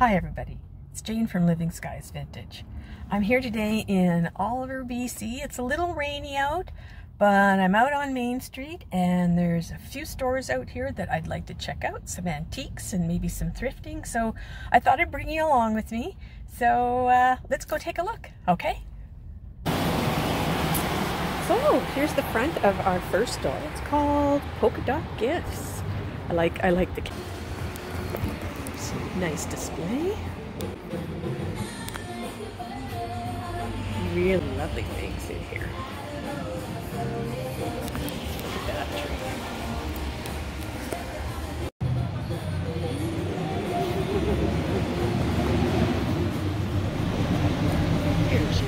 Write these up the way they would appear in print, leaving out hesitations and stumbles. Hi everybody, it's Jane from Living Skies Vintage. I'm here today in Oliver, BC. It's a little rainy out, but I'm out on Main Street and there's a few stores out here that I'd like to check out, some antiques and maybe some thrifting, so I thought I'd bring you along with me. So let's go take a look, okay? So here's the front of our first store. It's called Polka Dot Gifts. I like the nice display. Really lovely things in here. Look at that tree. Here's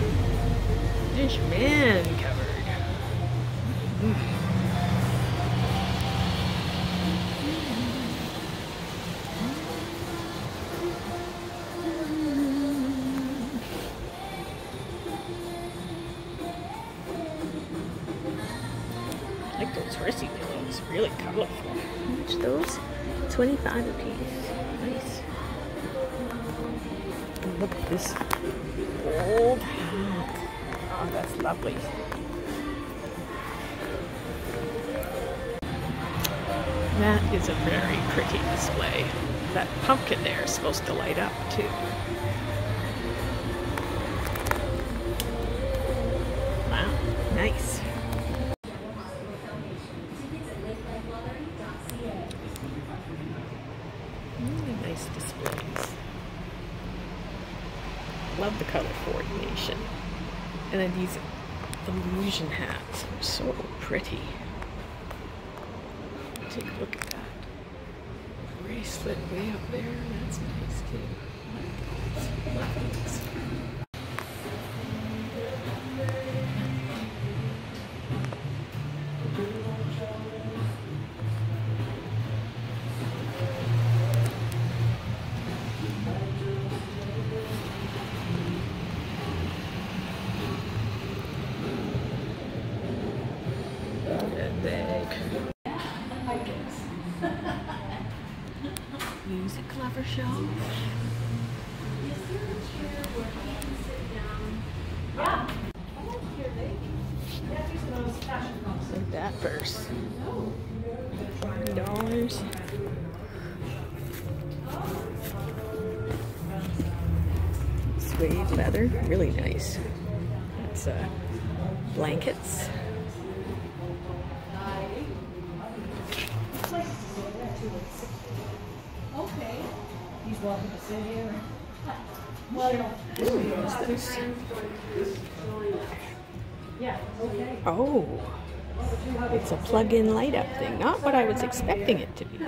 your man covered. Ooh. Those horsey pillows, really colorful. How much those? 25 a piece. Nice. And look at this old hat. Oh, that's lovely. That is a very pretty display. That pumpkin there is supposed to light up too. Wow, nice. Displays. Love the color coordination. And then these illusion hats are so pretty. Take a look at that. Bracelet way up there. That's nice too. Love those. Music lover show. Is there a chair where he can sit down? Yeah. I want to hear that. That is the most fashion concert. Look at that purse. $20. Suede leather, really nice. That's blankets. Okay. He's welcome to sit here. What is this? Yeah, okay. Oh, it's a plug-in light-up thing. Not what I was expecting it to be.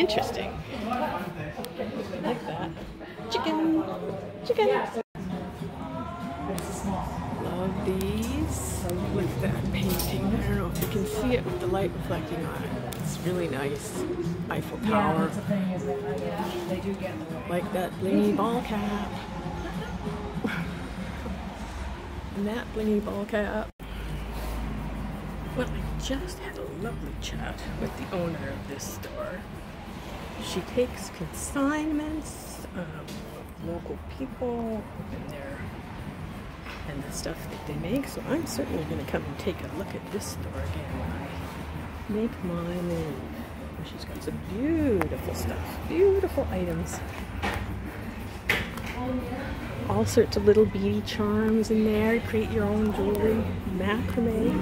Interesting. I like that. Chicken. Chicken. Love these. Look at that painting. I don't know if you can see it with the light reflecting on it. It's really nice. Eiffel Tower. Like that blingy ball cap. And that blingy ball cap. Well, I just had a lovely chat with the owner of this store. She takes consignments of local people and the stuff that they make. So I'm certainly going to come and take a look at this store again when I make mine in. She's got some beautiful stuff, beautiful items. All sorts of little beady charms in there. Create your own jewelry, macrame.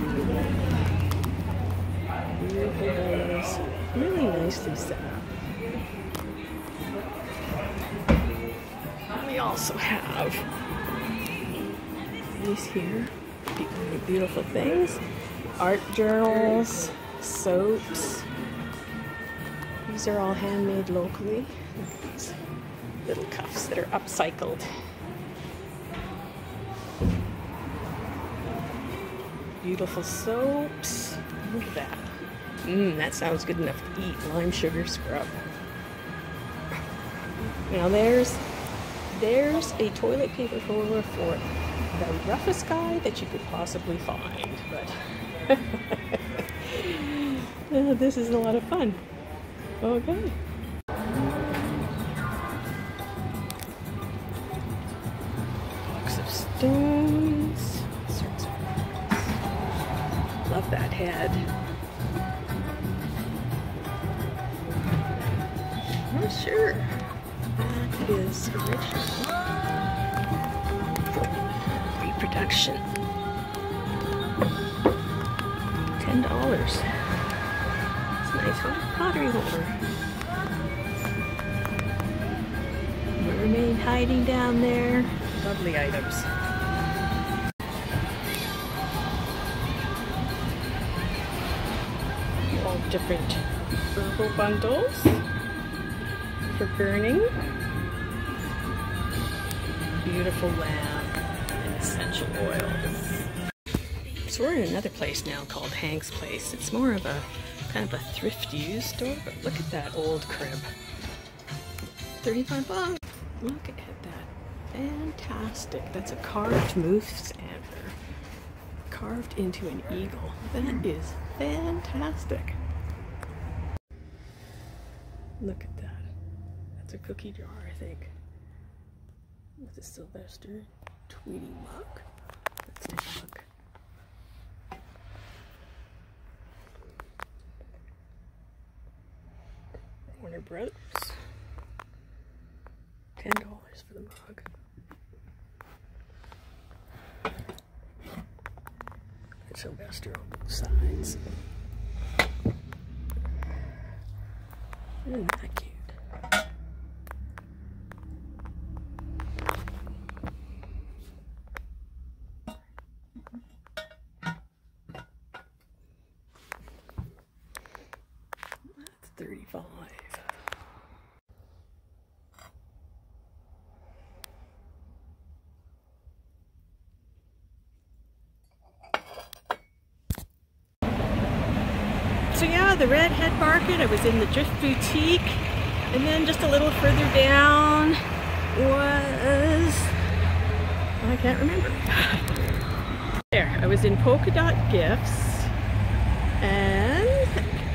Beautiful items, really nicely set up. We also have these here, beautiful things, art journals. Soaps. These are all handmade locally. These little cuffs that are upcycled. Beautiful soaps. Look at that. That sounds good enough to eat. Lime sugar scrub. Now there's a toilet paper roller for the roughest guy that you could possibly find, but. This is a lot of fun. Okay. pad. I'm sure that is original reproduction. $10. It's a nice little pottery holder. Mermaid hiding down there. Lovely items. All different herbal bundles for burning. Beautiful lamp and essential oils. So we're in another place now called Hank's Place. It's more of a kind of a thrift used store, but look at that old crib. 35 bucks. Look at that. Fantastic. That's a carved moose antler carved into an eagle. That is fantastic. Look at that. That's a cookie jar, I think. With a Sylvester Tweety mug. Let's take a look. Warner Bros. $10 for the mug. And Sylvester on both sides. Isn't that cute? So yeah, the Redhead Market, I was in the Drift Boutique, and then just a little further down was, I can't remember. There, I was in Polka Dot Gifts, and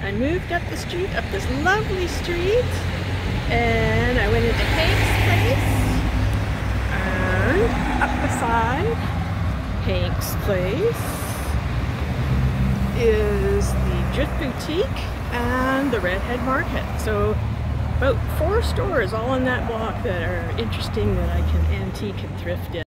I moved up the street, up this lovely street, and I went into Hank's Place, and up beside Hank's Place is the Drift Boutique and the Redhead Market. So about 4 stores all on that block that are interesting that I can antique and thrift in.